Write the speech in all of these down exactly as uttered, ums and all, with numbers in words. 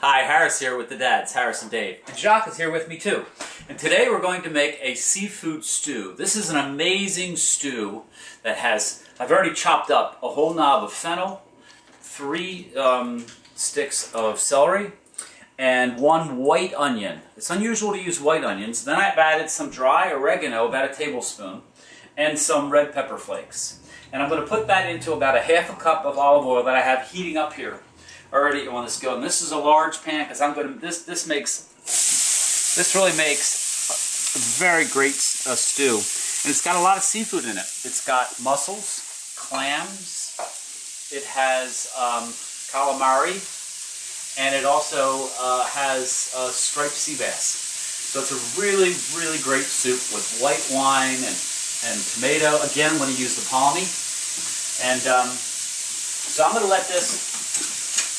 Hi, Harris here with the dads, Harris and Dave. And Jacques is here with me too. And today we're going to make a seafood stew. This is an amazing stew that has, I've already chopped up a whole knob of fennel, three um, sticks of celery, and one white onion. It's unusual to use white onions. Then I've added some dry oregano, about a tablespoon, and some red pepper flakes. And I'm going to put that into about a half a cup of olive oil that I have heating up here. Already on this go, and this is a large pan because I'm going to. This this makes this really makes a very great uh, stew, and it's got a lot of seafood in it. It's got mussels, clams, it has um, calamari, and it also uh, has uh, striped sea bass. So it's a really really great soup with white wine and and tomato. Again, I'm going to use the Pomì, and um, so I'm going to let this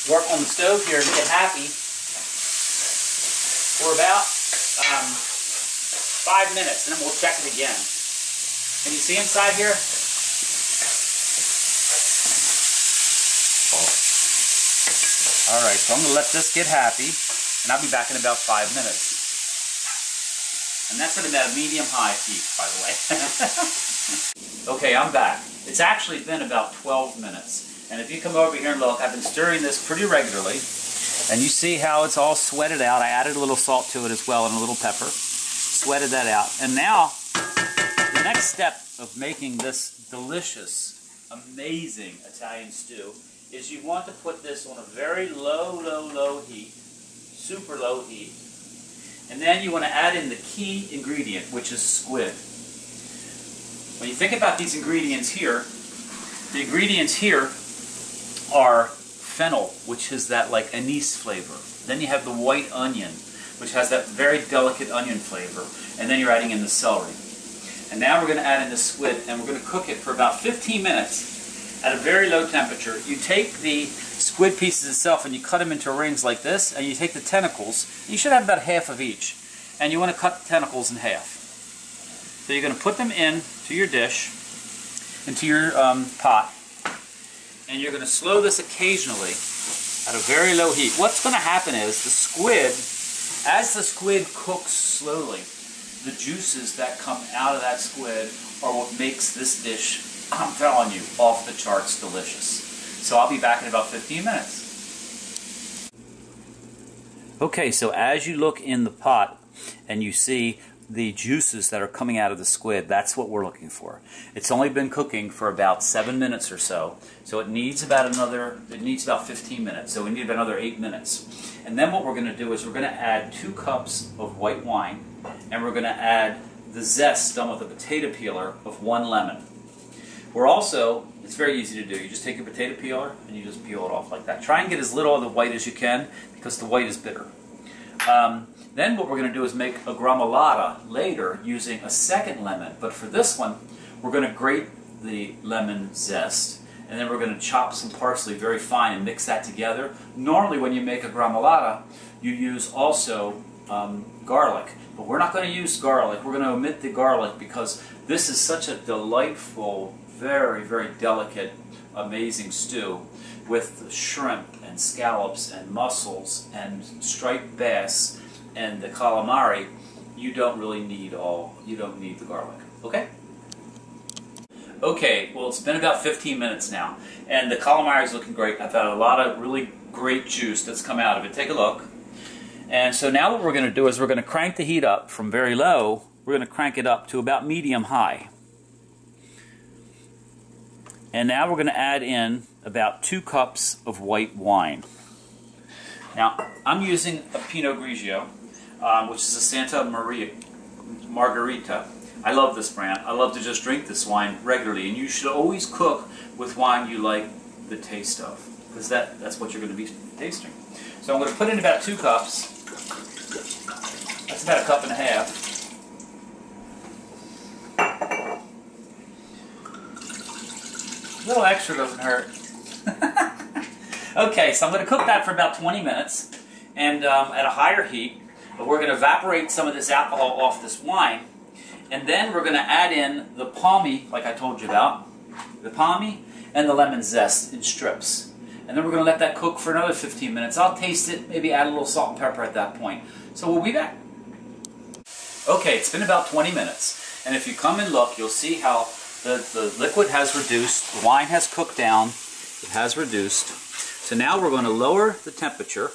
work on the stove here and get happy for about um, five minutes, and then we'll check it again. Can you see inside here? Oh. All right, so I'm going to let this get happy, and I'll be back in about five minutes. And that's at about a medium-high heat, by the way. Okay, I'm back. It's actually been about twelve minutes. And if you come over here and look, I've been stirring this pretty regularly. And you see how it's all sweated out. I added a little salt to it as well and a little pepper. Sweated that out. And now, the next step of making this delicious, amazing Italian stew is you want to put this on a very low, low, low heat, super low heat. And then you want to add in the key ingredient, which is squid. When you think about these ingredients here, the ingredients here are fennel, which is that like anise flavor. Then you have the white onion, which has that very delicate onion flavor. And then you're adding in the celery. And now we're going to add in the squid, and we're going to cook it for about fifteen minutes at a very low temperature. You take the squid pieces itself and you cut them into rings like this, and you take the tentacles. You should have about half of each. And you want to cut the tentacles in half. So you're going to put them in to your dish, into your um, pot. And you're going to slow this occasionally at a very low heat. What's going to happen is the squid, as the squid cooks slowly, the juices that come out of that squid are what makes this dish, I'm telling you, off the charts delicious. So I'll be back in about fifteen minutes. Okay, so as you look in the pot and you see the juices that are coming out of the squid, that's what we're looking for. It's only been cooking for about seven minutes or so, so it needs about another, it needs about fifteen minutes, so we need another eight minutes. And then what we're going to do is we're going to add two cups of white wine, and we're going to add the zest done with a potato peeler of one lemon. We're also, it's very easy to do, you just take your potato peeler and you just peel it off like that. Try and get as little of the white as you can, because the white is bitter. Um, Then what we're going to do is make a grumolata later using a second lemon. But for this one, we're going to grate the lemon zest, and then we're going to chop some parsley very fine and mix that together. Normally when you make a grumolata, you use also um, garlic. But we're not going to use garlic. We're going to omit the garlic because this is such a delightful, very, very delicate, amazing stew with shrimp and scallops and mussels and striped bass and the calamari. You don't really need all, you don't need the garlic, okay? Okay, well, it's been about fifteen minutes now, and the calamari is looking great. I've had a lot of really great juice that's come out of it. Take a look. And so now what we're going to do is we're going to crank the heat up from very low, we're going to crank it up to about medium-high. And now we're going to add in about two cups of white wine. Now, I'm using a Pinot Grigio, um, which is a Santa Maria Margarita. I love this brand. I love to just drink this wine regularly, and you should always cook with wine you like the taste of, because that, that's what you're going to be tasting. So I'm going to put in about two cups. That's about a cup and a half. A little extra doesn't hurt. Okay, so I'm going to cook that for about twenty minutes, and um, at a higher heat. We're going to evaporate some of this alcohol off this wine, and then we're going to add in the Pomì, like I told you about, the Pomì, and the lemon zest in strips. and then we're going to let that cook for another fifteen minutes. I'll taste it, maybe add a little salt and pepper at that point. So we'll be back. Okay, it's been about twenty minutes, and if you come and look, you'll see how the, the liquid has reduced, the wine has cooked down, it has reduced. So now we're going to lower the temperature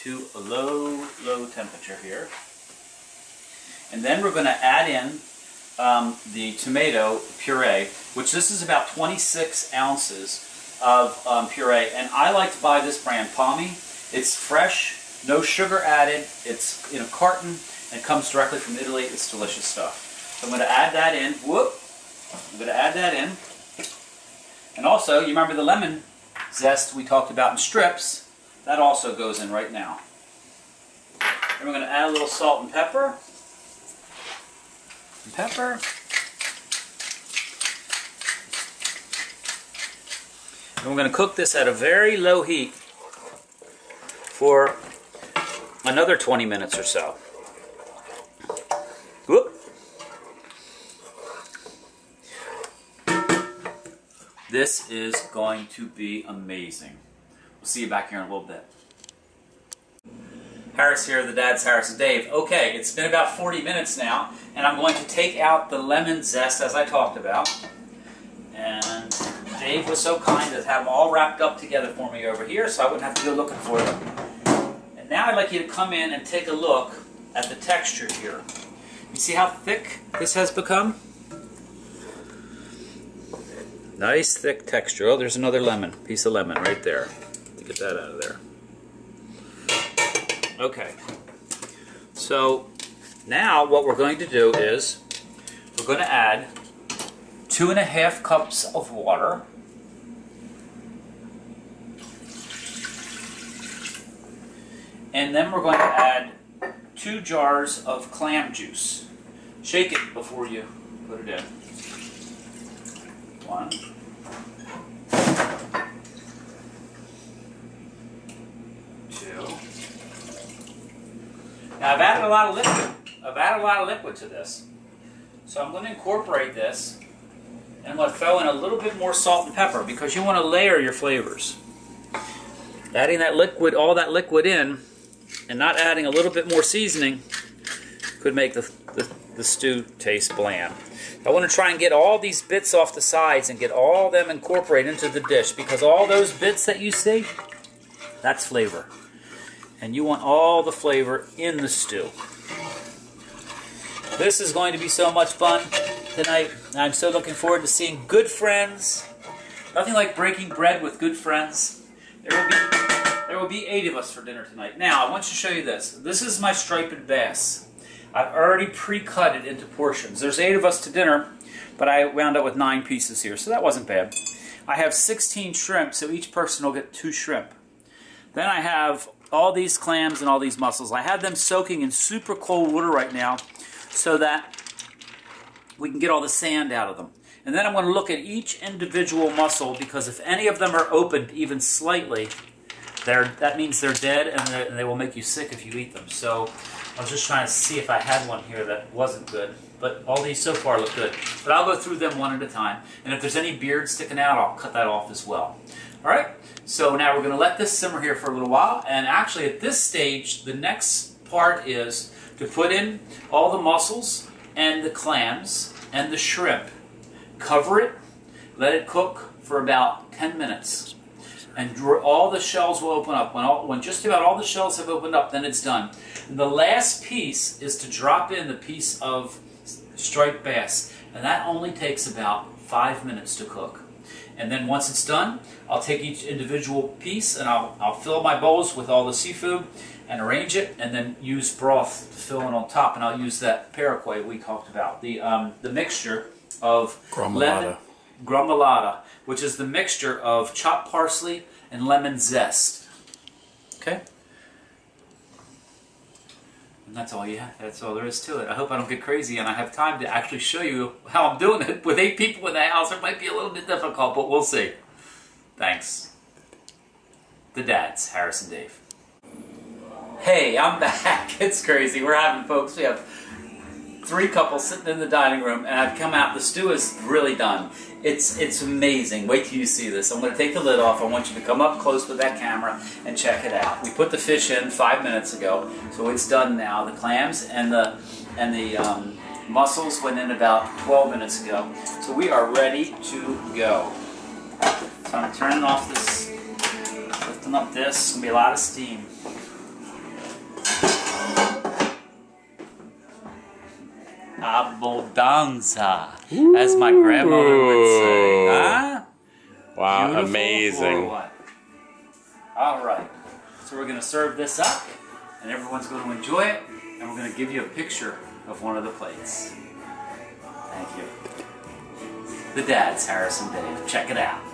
to a low, low temperature here. And then we're going to add in um, the tomato puree, which this is about twenty-six ounces of um, puree. And I like to buy this brand, Pomì. It's fresh, no sugar added, it's in a carton, and comes directly from Italy. It's delicious stuff. So I'm going to add that in. Whoop! I'm going to add that in. And also, you remember the lemon zest we talked about in strips? That also goes in right now. And we're going to add a little salt and pepper. And pepper. And we're going to cook this at a very low heat for another twenty minutes or so. Whoop. This is going to be amazing. We'll see you back here in a little bit. Harris here, the Dad's Harris and Dave. Okay, it's been about forty minutes now, and I'm going to take out the lemon zest as I talked about. And Dave was so kind to have them all wrapped up together for me over here, so I wouldn't have to go looking for them. And now I'd like you to come in and take a look at the texture here. You see how thick this has become? Nice thick texture. Oh, there's another lemon, piece of lemon right there. Get that out of there. Okay. So now what we're going to do is we're going to add two and a half cups of water. And then we're going to add two jars of clam juice. Shake it before you put it in. One. Two. Now I've added a lot of liquid. I've added a lot of liquid to this. So I'm going to incorporate this, and I'm going to throw in a little bit more salt and pepper because you want to layer your flavors. Adding that liquid, all that liquid in, and not adding a little bit more seasoning could make the, the, the stew taste bland. I want to try and get all these bits off the sides and get all of them incorporated into the dish, because all those bits that you see, that's flavor. And you want all the flavor in the stew. This is going to be so much fun tonight. I'm so looking forward to seeing good friends. Nothing like breaking bread with good friends. There will be... There will be eight of us for dinner tonight. Now, I want to show you this. This is my striped bass. I've already pre-cut it into portions. There's eight of us to dinner, but I wound up with nine pieces here, so that wasn't bad. I have sixteen shrimp, so each person will get two shrimp. Then I have all these clams and all these mussels. I have them soaking in super cold water right now so that we can get all the sand out of them. And then I'm going to look at each individual mussel, because if any of them are opened even slightly, They're, that means they're dead, and, and they will make you sick if you eat them. So I was just trying to see if I had one here that wasn't good. But all these so far look good. But I'll go through them one at a time. And if there's any beard sticking out, I'll cut that off as well. All right. So now we're going to let this simmer here for a little while. And actually at this stage, the next part is to put in all the mussels and the clams and the shrimp. Cover it. Let it cook for about ten minutes. And all the shells will open up. When, all, when just about all the shells have opened up, then it's done. And the last piece is to drop in the piece of striped bass. And that only takes about five minutes to cook. And then once it's done, I'll take each individual piece, and I'll, I'll fill my bowls with all the seafood and arrange it, and then use broth to fill in on top. And I'll use that paraquay we talked about, the, um, the mixture of lemon. Grumolata, which is the mixture of chopped parsley and lemon zest. Okay? And that's all you have. That's all there is to it. I hope I don't get crazy and I have time to actually show you how I'm doing it. With eight people in the house, it might be a little bit difficult, but we'll see. Thanks. The Dads, Harris and Dave. Hey, I'm back. It's crazy. We're having folks. We have three couples sitting in the dining room, and I've come out, the stew is really done. It's, it's amazing. Wait till you see this. I'm going to take the lid off. I want you to come up close with that camera and check it out. We put the fish in five minutes ago, so it's done now. The clams and the, and the um, mussels went in about twelve minutes ago. So we are ready to go. So I'm turning off this, lifting up this. It's going to be a lot of steam. Abondanza, as my grandmother would say. Huh? Wow, beautiful, amazing. Alright, so we're going to serve this up, and everyone's going to enjoy it, and we're going to give you a picture of one of the plates. Thank you. The dads, Harris and Dave, check it out.